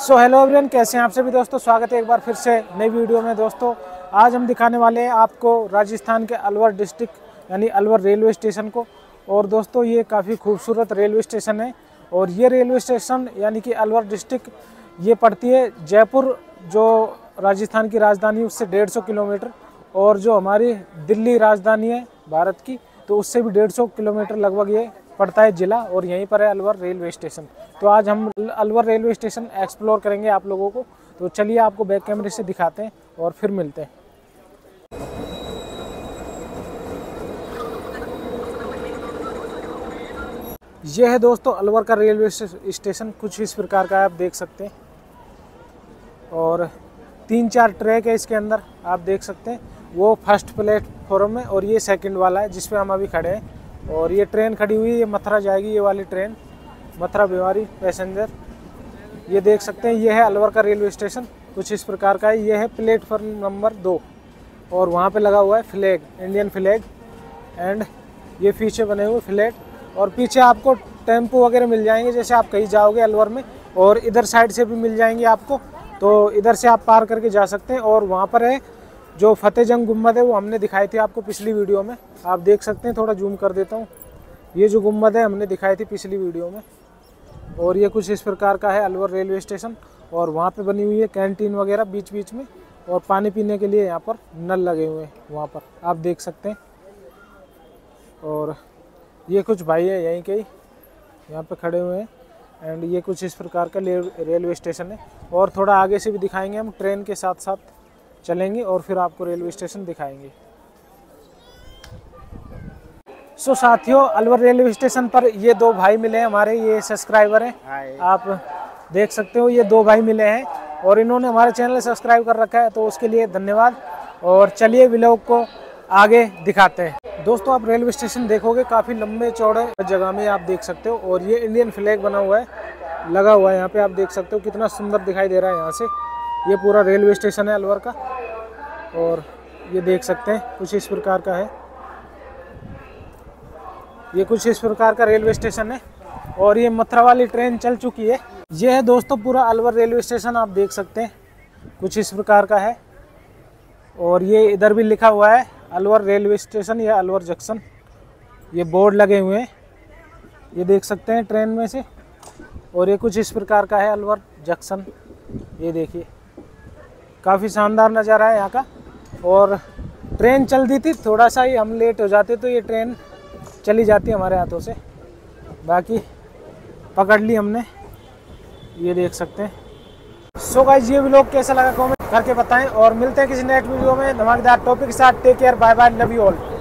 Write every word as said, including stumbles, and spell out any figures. So hello everyone, कैसे हैं आप सभी दोस्तों। स्वागत है एक बार फिर से नई वीडियो में। दोस्तों आज हम दिखाने वाले हैं आपको राजस्थान के अलवर डिस्ट्रिक्ट यानी अलवर रेलवे स्टेशन को। और दोस्तों ये काफ़ी खूबसूरत रेलवे स्टेशन है और ये रेलवे स्टेशन यानी कि अलवर डिस्ट्रिक्ट ये पड़ती है जयपुर, जो राजस्थान की राजधानी, उससे डेढ़ सौ किलोमीटर, और जो हमारी दिल्ली राजधानी है भारत की, तो उससे भी डेढ़ सौ किलोमीटर लगभग ये पड़ता है ज़िला, और यहीं पर है अलवर रेलवे स्टेशन। तो आज हम अलवर रेलवे स्टेशन एक्सप्लोर करेंगे आप लोगों को। तो चलिए आपको बैक कैमरे से दिखाते हैं और फिर मिलते हैं। यह है दोस्तों अलवर का रेलवे स्टेशन, कुछ इस प्रकार का आप देख सकते हैं, और तीन चार ट्रैक है इसके अंदर, आप देख सकते हैं। वो फर्स्ट प्लेटफॉर्म है और ये सेकंड वाला है जिस पे हम अभी खड़े हैं। और ये ट्रेन खड़ी हुई है, ये मथुरा जाएगी, ये वाली ट्रेन, मथुरा बिहारी पैसेंजर। ये देख सकते हैं, ये है अलवर का रेलवे स्टेशन, कुछ इस प्रकार का है। ये है प्लेटफॉर्म नंबर दो और वहाँ पे लगा हुआ है फ्लैग, इंडियन फ्लैग, एंड ये पीछे बने हुए फ्लैट, और पीछे आपको टेम्पो वगैरह मिल जाएंगे जैसे आप कहीं जाओगे अलवर में। और इधर साइड से भी मिल जाएंगे आपको, तो इधर से आप पार करके जा सकते हैं। और वहाँ पर है जो फतेहजंग गुम्बद है, वो हमने दिखाई थी आपको पिछली वीडियो में, आप देख सकते हैं। थोड़ा जूम कर देता हूँ, ये जो गुम्बद है हमने दिखाई थी पिछली वीडियो में। और ये कुछ इस प्रकार का है अलवर रेलवे स्टेशन, और वहाँ पे बनी हुई है कैंटीन वगैरह बीच बीच में, और पानी पीने के लिए यहाँ पर नल लगे हुए हैं वहाँ पर, आप देख सकते हैं। और ये कुछ भाई है यहीं के, यहाँ पर खड़े हुए हैं, एंड ये कुछ इस प्रकार का रेलवे स्टेशन है। और थोड़ा आगे से भी दिखाएंगे हम, ट्रेन के साथ साथ चलेंगे और फिर आपको रेलवे स्टेशन दिखाएंगे। सो so, साथियों, अलवर रेलवे स्टेशन पर ये दो भाई मिले हैं हमारे, ये सब्सक्राइबर हैं, आप देख सकते हो। ये दो भाई मिले हैं और इन्होंने हमारे चैनल सब्सक्राइब कर रखा है, तो उसके लिए धन्यवाद। और चलिए व्लॉग को आगे दिखाते हैं। दोस्तों आप रेलवे स्टेशन देखोगे, काफ़ी लंबे चौड़े जगह में आप देख सकते हो, और ये इंडियन फ्लैग बना हुआ है, लगा हुआ है यहाँ पे, आप देख सकते हो कितना सुंदर दिखाई दे रहा है यहाँ से। ये पूरा रेलवे स्टेशन है अलवर का, और ये देख सकते हैं कुछ इस प्रकार का है। ये कुछ इस प्रकार का रेलवे स्टेशन है, और ये मथुरा वाली ट्रेन चल चुकी है। ये है दोस्तों पूरा अलवर रेलवे स्टेशन, आप देख सकते हैं कुछ इस प्रकार का है। और ये इधर भी लिखा हुआ है अलवर रेलवे स्टेशन या अलवर जंक्शन, ये बोर्ड लगे हुए हैं, ये देख सकते हैं ट्रेन में से। और ये कुछ इस प्रकार का है अलवर जंक्शन, ये देखिए, काफ़ी शानदार नज़ारा है यहाँ का। और ट्रेन चल दी थी, थोड़ा सा ही हम लेट हो जाते तो ये ट्रेन चली जाती हमारे हाथों से, बाकी पकड़ ली हमने, ये देख सकते हैं। सो गाइस, ये व्लॉग कैसा लगा कमेंट करके बताएं, और मिलते हैं किसी नेक्स्ट वीडियो में धमाकेदार टॉपिक के साथ। Take care, bye bye, love you all.